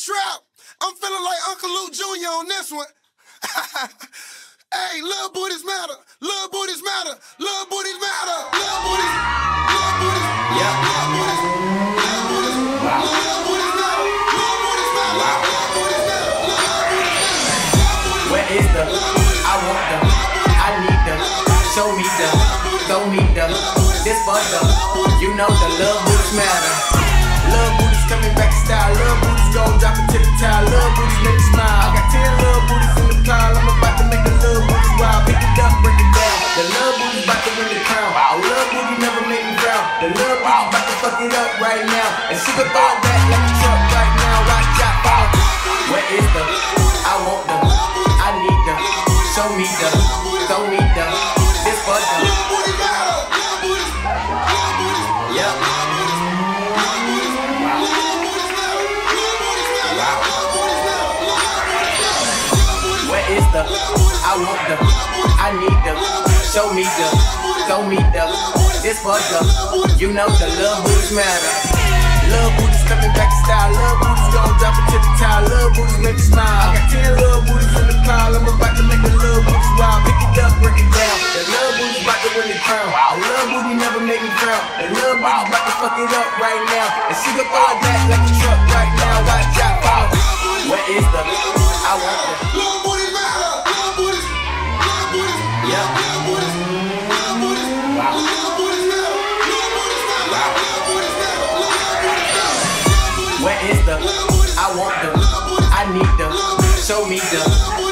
trap. I'm feeling like Uncle Luke Jr. on this one. Hey, little booties matter. Little booties matter. Little booties matter. Little booties. Little booties. Yeah. Little booties. Little booties. Little booties matter. Little booties matter. Little booties matter. Little booties matter. Where is the? I want them. I need them. Show me them. Throw me them. This for them. You know the little booties matter. Little booties coming back in style. Little booties go drop it to the tile. Little booties make you smile. I got 10 little booties in the cloud. I'm about to make the little booties wild. Pick it up, break it down. The little booties about to win the crown. The little booty never made me drown. The little booty about to fuck it up right now. And she can fall back like a truck right now. Watch out, fall. Where is them? I want them. I need them. Show me them. Throw me them. This for them. I want them, I need them, show me them,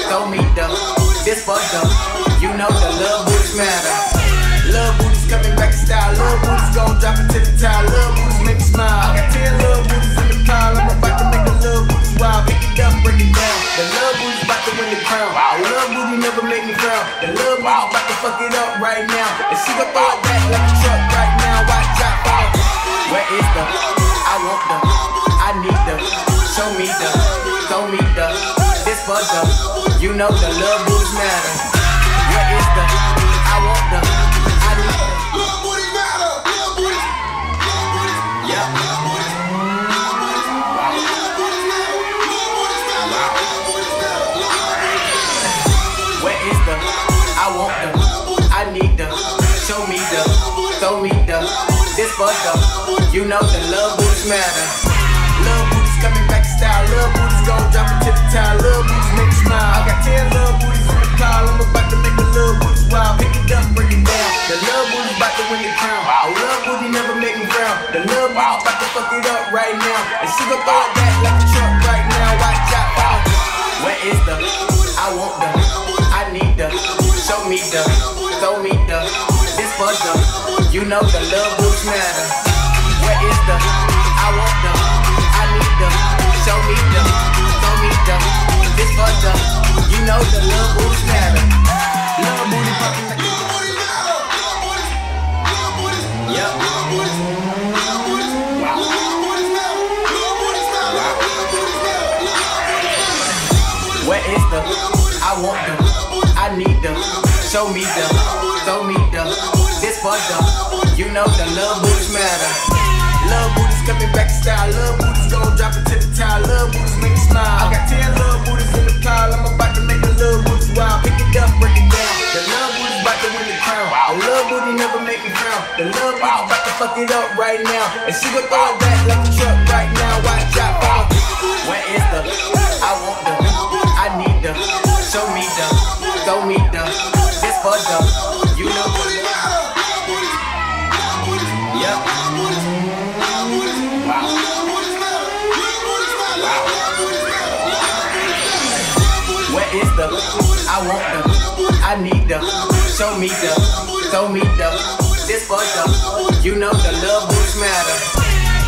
throw me them, this for them, you know the little booties matter. Little booties coming back in style, little booties gon' drop it to the tile, little booties make you smile. I got 10 little booties in the pile, I'm about to make the little booties wild. Pick it up, break it down, the little booties about to win the crown. The little booty never made me drown, the little booty about to fuck it up right now. And she can fall back like a truck right now, watch out, fall. Where is the, I want them. I want them, I need them, show me them, throw me them, this for them, you know the little booties matter. Little booties coming back in style, little booties gon' drop it to the tile, little booties make me smile. I got 10 little booties in the pile, I'm about to make the little booties wild. Pick it up, break it down, the little booties about to win the crown. The little booty never make me drown, the little booties about to fuck it up right now. And she gon' fall back like a truck right now, watch out, fall. Where is them? I want them, I need them. Show me the, throw me the, this for the, you know the little booties matter. Where is the, I want the, I need the. Little booties matter, little booties, little booties, yeah. Little booties, little booties, little booties matter, little booties matter, little booties matter, little booties matter. Where is the, I want the, I need the, show me the, throw me the, this for the, you know the little booties matter. Coming back in style, little booties gon' drop it to the tile, little booties make you smile. I got 10 little booties in the pile, I'm about to make the little booties wild. Pick it up, break it down, the little booties about to win the crown. The little booty never make me drown, the little booties about to fuck it up right now. And she gon' throw it back like a truck right now, watch out, fall. Where is the, I want the, I need the, show me the, throw me the, this for the, you know the little booties matter. Where is the, I want the, show me them, throw me them, this for them, you know the little booties matter.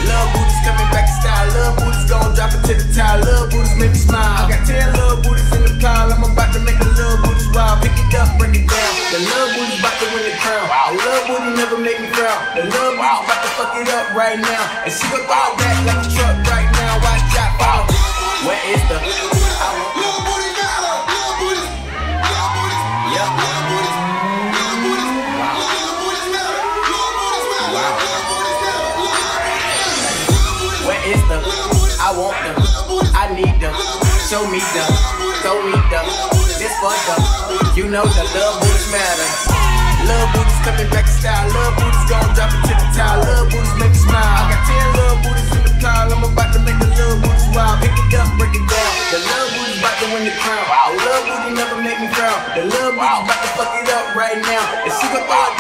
Little booty poppin' like little booties matter, little booties, little booties, yeah, little booties, little booties, little booties matter, little booties matter, little booties matter, little booties. Where is the, I want them, I need them, show me them, throw me them, this for them, you know the little booties matter. Little booties coming back in style, little booties gon' drop it to the tile, little booties make you smile. I got 10 little booties in the pile, I'm about to make the little booties wild. Pick it up, break it down, the little booties about to win the crown. The little booty never make me drown, the little booty about to fuck it up right now. And she gon' throw it back like a truck right now, watch out, fall. Where is the, I want them, I need them, show me them, throw me them, this for them, you know the little booties matter, yeah. I want them, I need them, show me them, throw me them, this for them, you know the little booties matter. Little booties coming back in style, little booties gon' drop it to the tile, little booties make me smile. I got 10 little booties in the pile, I'm about to make the little booties wild. Pick it up, break it down, the little booties about to win the crown. The little booty never make me drown, the little booties about to fuck it up right now. And she gon' fall back like a truck right now, watch out, fall. Where is the, I want little booty. I want them, I need them. Show me them. Throw me them. This for them. You know the love boots matter. Love boots coming back in style. Love boots gon' drop it to the tile. Love boots make you smile. I got 10 love booties in the pile. I'm about to make the love boots wild. Pick it up, break it down. The love booties about to win the crown. The love booties never make me frown. The love booties about to fuck it up right now. And she gon' throw it